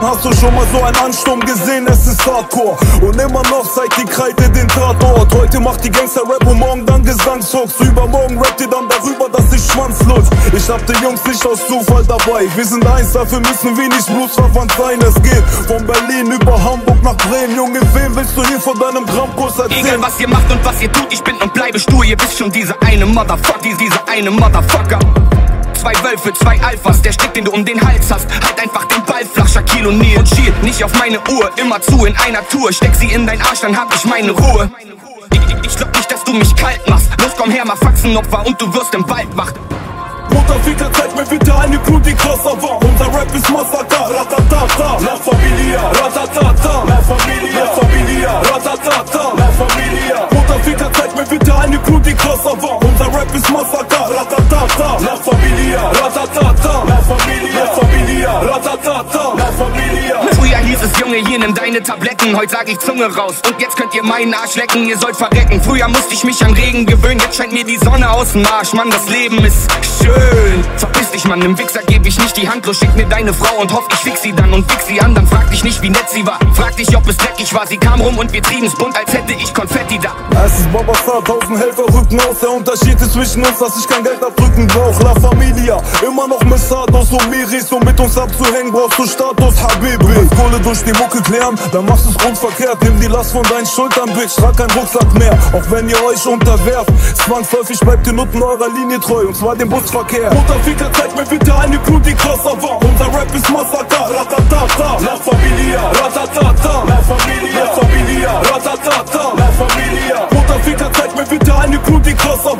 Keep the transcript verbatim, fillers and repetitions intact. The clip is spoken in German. Hast du schon mal so einen Ansturm gesehen? Es ist Hardcore und immer noch zeigt die Kreide den Tatort. Heute macht die Gangster Rap und morgen dann Gesangshocks. Übermorgen rappt ihr dann darüber, dass ich schwanzlos. Ich hab die Jungs nicht aus Zufall dabei. Wir sind eins, dafür müssen wir nicht blutsverwandt sein. Es geht von Berlin über Hamburg nach Bremen. Junge, wem willst du hier von deinem Grammkurs erzählen? Egal was ihr macht und was ihr tut, ich bin und bleibe stur. Ihr wisst schon, diese eine Motherfucker, diese eine Motherfucker. Zwei Wölfe, zwei Alphas, der Strick, den du um den Hals hast. Halt einfach den Ball flach, Shaquille O'Neal. Und schiel nicht auf meine Uhr, immer zu in einer Tour. Steck sie in dein Arsch, dann hab ich meine Ruhe. Ich, ich, ich glaub nicht, dass du mich kalt machst. Los, komm her, mach Faxenopfer und du wirst im Wald wach. Mutterficker, zeig mir bitte eine Crew, die krasser war. Unser Rap ist Massaker, ratatata. La Familia, ratatata. La Familia, La Familia, ratatata. La Familia. Mutterficker, zeig mir bitte eine Crew, die krasser war. Unser Rap ist Massaker, ratatata. La Familia, ratatata. La Familia, La Familia, ratatata. La Familia. Früher hieß es, Junge, hier nimm deine Tabletten. Heute sag ich Zunge raus und jetzt könnt ihr meinen Arsch lecken. Ihr sollt verrecken. Früher musste ich mich an Regen gewöhnen, jetzt scheint mir die Sonne aus dem Arsch. Mann, das Leben ist schön. Verpiss dich, Mann, im Wichser geb ich nicht die Hand. Los, schick mir deine Frau und hoff, ich fix sie dann und fix sie an. Dann frag dich nicht, wie nett sie war. Frag dich, ob es dreckig war. Sie kam rum und wir trieben's bunt, als hätte ich Konfetti da. Es ist Babasar, tausend Helfer rücken aus. Der Unterschied ist zwischen uns, dass ich kein Geld abdrücken brauch. La Familia, immer noch Messados und Miris. Um mit uns abzuhängen, brauchst du Status, Habibi. Du willst Kohle durch die Mucke klären, dann machst du's grundverkehrt. Nimm die Last von deinen Schultern, Bitch, trag keinen Rucksack mehr. Auch wenn ihr euch unterwerft, zwangsläufig bleibt ihr Nutten eurer Linie treu. Und zwar dem Busverkehr. Mutterficker, zeig mir bitte eine Crew, die krasser war. Unser Rap ist Massaker, ratatata. La Familia, ratatata. La Familia, La Familia, ratatata. La Familia. Mutterficker, zeig mir bitte eine Crew, die krasser war.